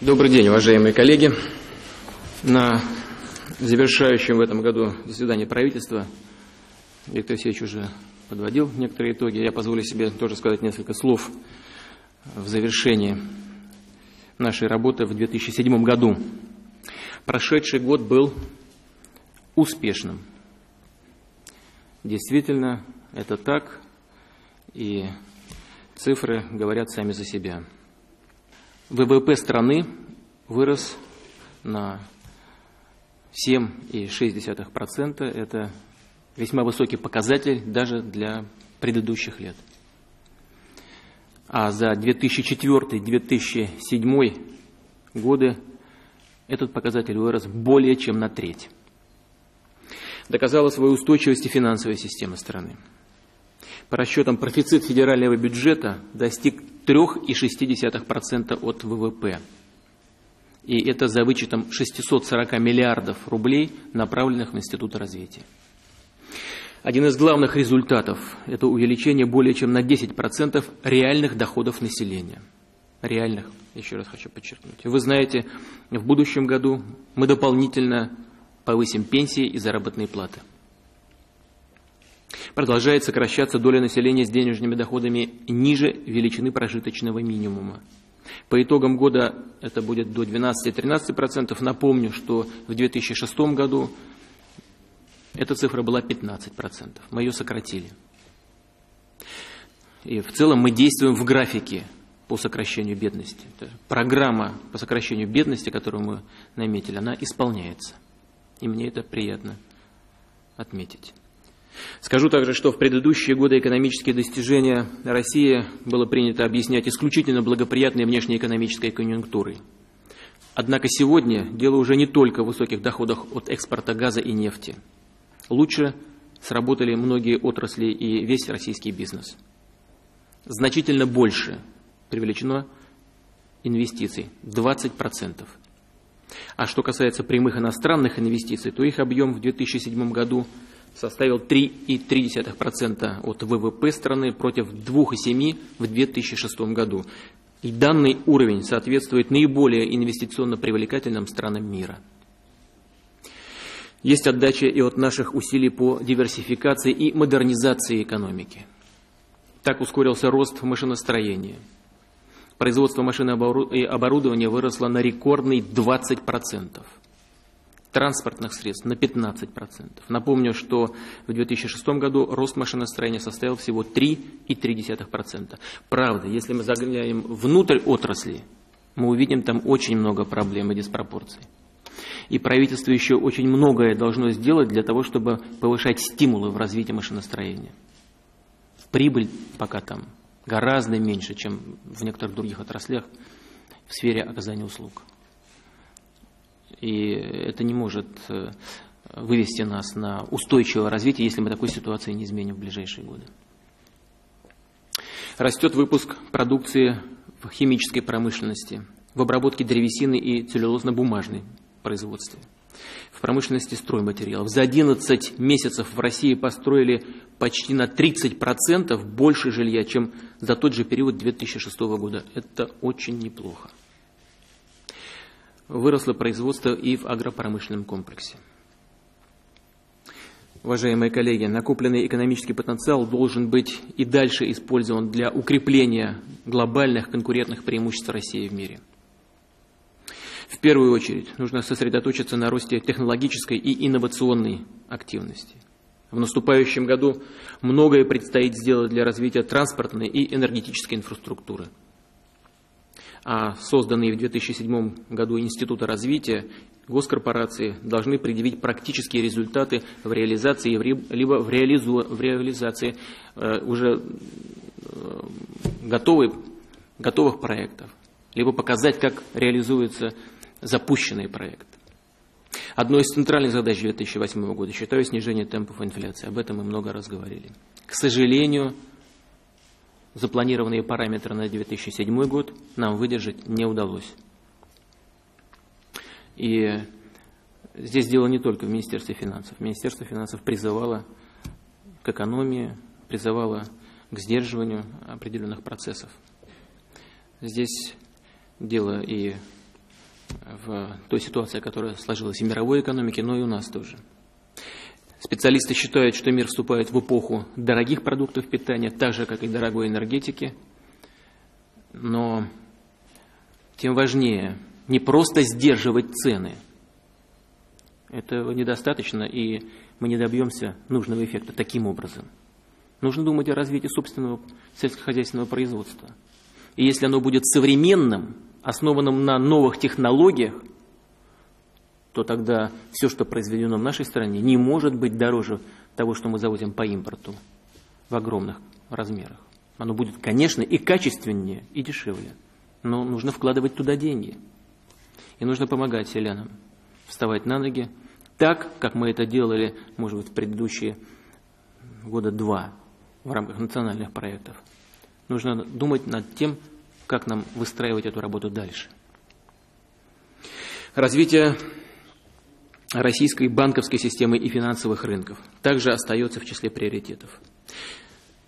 Добрый день, уважаемые коллеги. На завершающем в этом году заседании правительства Виктор Алексеевич уже подводил некоторые итоги. Я позволю себе тоже сказать несколько слов в завершении нашей работы в 2007 году. Прошедший год был успешным. Действительно, это так, и цифры говорят сами за себя. ВВП страны вырос на 7,6%. Это весьма высокий показатель даже для предыдущих лет. А за 2004-2007 годы этот показатель вырос более чем на треть. Доказала свою устойчивость и финансовая система страны. По расчетам, профицит федерального бюджета достиг 3,6% от ВВП. И это за вычетом 640 миллиардов рублей, направленных в Институт развития. Один из главных результатов – это увеличение более чем на 10% реальных доходов населения. Реальных, еще раз хочу подчеркнуть. Вы знаете, в будущем году мы дополнительно повысим пенсии и заработные платы. Продолжает сокращаться доля населения с денежными доходами ниже величины прожиточного минимума. По итогам года это будет до 12-13%. Напомню, что в 2006 году эта цифра была 15%. Мы ее сократили. И в целом мы действуем в графике по сокращению бедности. Программа по сокращению бедности, которую мы наметили, она исполняется. И мне это приятно отметить. Скажу также, что в предыдущие годы экономические достижения России было принято объяснять исключительно благоприятной внешнеэкономической конъюнктурой. Однако сегодня дело уже не только в высоких доходах от экспорта газа и нефти. Лучше сработали многие отрасли и весь российский бизнес. Значительно больше привлечено инвестиций – 20%. А что касается прямых иностранных инвестиций, то их объем в 2007 году составил 3,3% от ВВП страны против 2,7% в 2006 году. И данный уровень соответствует наиболее инвестиционно привлекательным странам мира. Есть отдача и от наших усилий по диверсификации и модернизации экономики. Так ускорился рост в машиностроении. Производство машин и оборудования выросло на рекордный 20%. Транспортных средств на 15%. Напомню, что в 2006 году рост машиностроения составил всего 3,3%. Правда, если мы заглянем внутрь отрасли, мы увидим там очень много проблем и диспропорций. И правительство еще очень многое должно сделать для того, чтобы повышать стимулы в развитии машиностроения. Прибыль пока там гораздо меньше, чем в некоторых других отраслях в сфере оказания услуг. И это не может вывести нас на устойчивое развитие, если мы такой ситуации не изменим в ближайшие годы. Растет выпуск продукции в химической промышленности, в обработке древесины и целлюлозно-бумажной производстве, в промышленности стройматериалов. За 11 месяцев в России построили почти на 30% больше жилья, чем за тот же период 2006 года. Это очень неплохо. Выросло производство и в агропромышленном комплексе. Уважаемые коллеги, накопленный экономический потенциал должен быть и дальше использован для укрепления глобальных конкурентных преимуществ России в мире. В первую очередь нужно сосредоточиться на росте технологической и инновационной активности. В наступающем году многое предстоит сделать для развития транспортной и энергетической инфраструктуры. А созданные в 2007 году Институты развития, госкорпорации должны предъявить практические результаты в реализации, либо в реализации уже готовых проектов, либо показать, как реализуется запущенный проект. Одной из центральных задач 2008 года считаю снижение темпов инфляции. Об этом мы много раз говорили. К сожалению, запланированные параметры на 2007 год нам выдержать не удалось. И здесь дело не только в Министерстве финансов. Министерство финансов призывало к экономии, призывало к сдерживанию определенных процессов. Здесь дело и в той ситуации, которая сложилась и в мировой экономике, но и у нас тоже. Специалисты считают, что мир вступает в эпоху дорогих продуктов питания, так же, как и дорогой энергетики. Но тем важнее не просто сдерживать цены. Этого недостаточно, и мы не добьемся нужного эффекта таким образом. Нужно думать о развитии собственного сельскохозяйственного производства. И если оно будет современным, основанным на новых технологиях, то тогда все, что произведено в нашей стране, не может быть дороже того, что мы завозим по импорту в огромных размерах. Оно будет, конечно, и качественнее, и дешевле. Но нужно вкладывать туда деньги. И нужно помогать селянам вставать на ноги так, как мы это делали, может быть, в предыдущие года два в рамках национальных проектов. Нужно думать над тем, как нам выстраивать эту работу дальше. Развитие российской банковской системы и финансовых рынков также остается в числе приоритетов.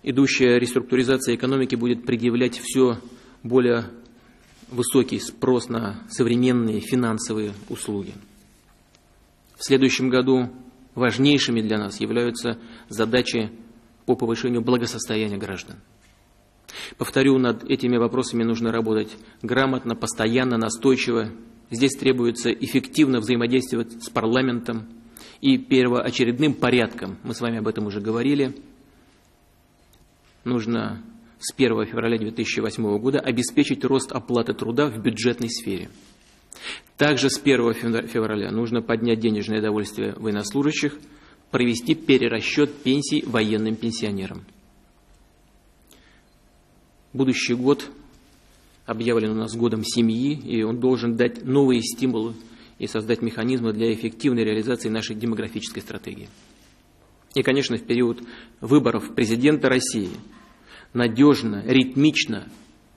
Идущая реструктуризация экономики будет предъявлять все более высокий спрос на современные финансовые услуги. В следующем году важнейшими для нас являются задачи по повышению благосостояния граждан. Повторю, над этими вопросами нужно работать грамотно, постоянно, настойчиво. Здесь требуется эффективно взаимодействовать с парламентом и первоочередным порядком. Мы с вами об этом уже говорили. Нужно с 1 февраля 2008 года обеспечить рост оплаты труда в бюджетной сфере. Также с 1 февраля нужно поднять денежное довольствие военнослужащих, провести перерасчет пенсий военным пенсионерам. Будущий год объявлен у нас годом семьи, и он должен дать новые стимулы и создать механизмы для эффективной реализации нашей демографической стратегии. И, конечно, в период выборов президента России надежно, ритмично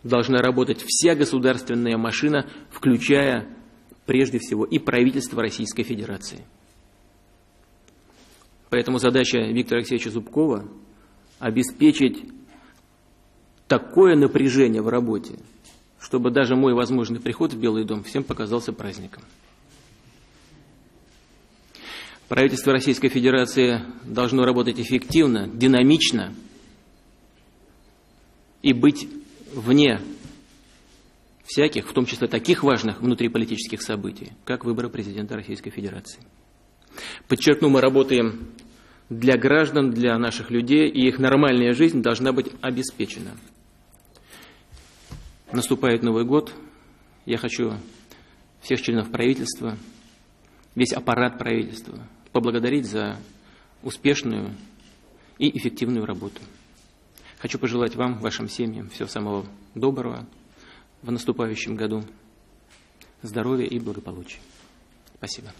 должна работать вся государственная машина, включая, прежде всего, и правительство Российской Федерации. Поэтому задача Виктора Алексеевича Зубкова – обеспечить такое напряжение в работе, чтобы даже мой возможный приход в Белый дом всем показался праздником. Правительство Российской Федерации должно работать эффективно, динамично и быть вне всяких, в том числе таких важных внутриполитических событий, как выборы президента Российской Федерации. Подчеркну, мы работаем для граждан, для наших людей, и их нормальная жизнь должна быть обеспечена. Наступает Новый год. Я хочу всех членов правительства, весь аппарат правительства поблагодарить за успешную и эффективную работу. Хочу пожелать вам, вашим семьям всего самого доброго в наступающем году, здоровья и благополучия. Спасибо.